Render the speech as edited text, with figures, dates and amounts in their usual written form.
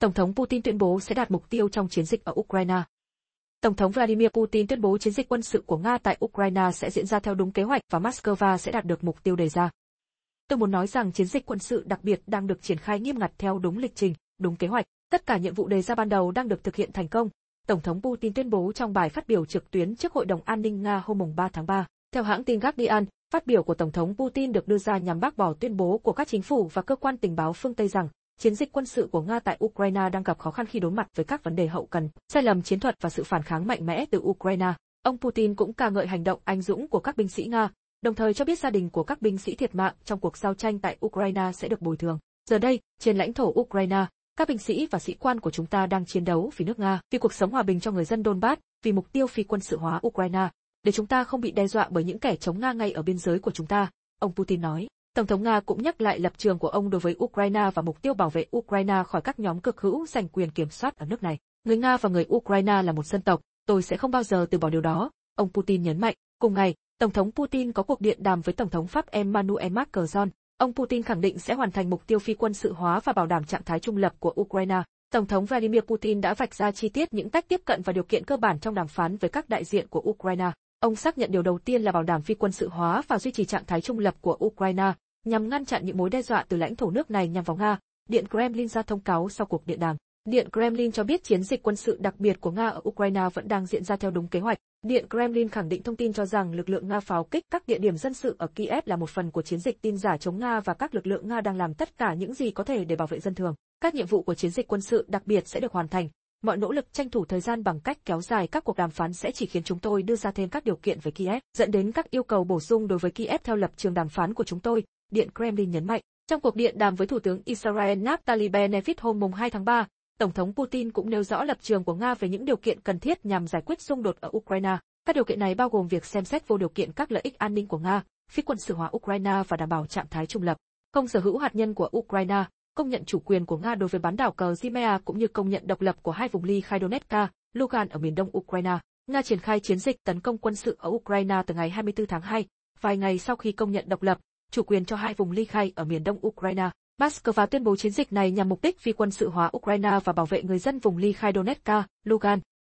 Tổng thống Putin tuyên bố sẽ đạt mục tiêu trong chiến dịch ở Ukraine. Tổng thống Vladimir Putin tuyên bố chiến dịch quân sự của Nga tại Ukraine sẽ diễn ra theo đúng kế hoạch và Moscow sẽ đạt được mục tiêu đề ra. Tôi muốn nói rằng chiến dịch quân sự đặc biệt đang được triển khai nghiêm ngặt theo đúng lịch trình, đúng kế hoạch. Tất cả nhiệm vụ đề ra ban đầu đang được thực hiện thành công, Tổng thống Putin tuyên bố trong bài phát biểu trực tuyến trước Hội đồng An ninh Nga hôm 3 tháng 3. Theo hãng tin Guardian, phát biểu của Tổng thống Putin được đưa ra nhằm bác bỏ tuyên bố của các chính phủ và cơ quan tình báo phương Tây rằng chiến dịch quân sự của Nga tại Ukraine đang gặp khó khăn khi đối mặt với các vấn đề hậu cần, sai lầm chiến thuật và sự phản kháng mạnh mẽ từ Ukraine. Ông Putin cũng ca ngợi hành động anh dũng của các binh sĩ Nga, đồng thời cho biết gia đình của các binh sĩ thiệt mạng trong cuộc giao tranh tại Ukraine sẽ được bồi thường. Giờ đây, trên lãnh thổ Ukraine, các binh sĩ và sĩ quan của chúng ta đang chiến đấu vì nước Nga, vì cuộc sống hòa bình cho người dân Donbass, vì mục tiêu phi quân sự hóa Ukraine, để chúng ta không bị đe dọa bởi những kẻ chống Nga ngay ở biên giới của chúng ta, ông Putin nói. Tổng thống Nga cũng nhắc lại lập trường của ông đối với Ukraine và mục tiêu bảo vệ Ukraine khỏi các nhóm cực hữu giành quyền kiểm soát ở nước này. Người Nga và người Ukraine là một dân tộc, tôi sẽ không bao giờ từ bỏ điều đó, ông Putin nhấn mạnh. Cùng ngày, Tổng thống Putin có cuộc điện đàm với Tổng thống Pháp Emmanuel Macron. Ông Putin khẳng định sẽ hoàn thành mục tiêu phi quân sự hóa và bảo đảm trạng thái trung lập của Ukraine. Tổng thống Vladimir Putin đã vạch ra chi tiết những cách tiếp cận và điều kiện cơ bản trong đàm phán với các đại diện của Ukraine. Ông xác nhận điều đầu tiên là bảo đảm phi quân sự hóa và duy trì trạng thái trung lập của Ukraine, nhằm ngăn chặn những mối đe dọa từ lãnh thổ nước này nhằm vào Nga, Điện Kremlin ra thông cáo sau cuộc điện đàm. Điện Kremlin cho biết chiến dịch quân sự đặc biệt của Nga ở Ukraine vẫn đang diễn ra theo đúng kế hoạch. Điện Kremlin khẳng định thông tin cho rằng lực lượng Nga pháo kích các địa điểm dân sự ở Kiev là một phần của chiến dịch tin giả chống Nga và các lực lượng Nga đang làm tất cả những gì có thể để bảo vệ dân thường. Các nhiệm vụ của chiến dịch quân sự đặc biệt sẽ được hoàn thành. Mọi nỗ lực tranh thủ thời gian bằng cách kéo dài các cuộc đàm phán sẽ chỉ khiến chúng tôi đưa ra thêm các điều kiện với Kiev, dẫn đến các yêu cầu bổ sung đối với Kiev theo lập trường đàm phán của chúng tôi, Điện Kremlin nhấn mạnh. Trong cuộc điện đàm với Thủ tướng Israel Naftali Bennett hôm 2 tháng 3, Tổng thống Putin cũng nêu rõ lập trường của Nga về những điều kiện cần thiết nhằm giải quyết xung đột ở Ukraine. Các điều kiện này bao gồm việc xem xét vô điều kiện các lợi ích an ninh của Nga, phi quân sự hóa Ukraine và đảm bảo trạng thái trung lập, không sở hữu hạt nhân của Ukraine, công nhận chủ quyền của Nga đối với bán đảo Crimea cũng như công nhận độc lập của hai vùng ly khai Donetsk, Lugan ở miền đông Ukraine. Nga triển khai chiến dịch tấn công quân sự ở Ukraine từ ngày 24 tháng 2, vài ngày sau khi công nhận độc lập, chủ quyền cho hai vùng ly khai ở miền đông Ukraine. Moscow tuyên bố chiến dịch này nhằm mục đích phi quân sự hóa Ukraine và bảo vệ người dân vùng ly khai Donetsk, Lugan.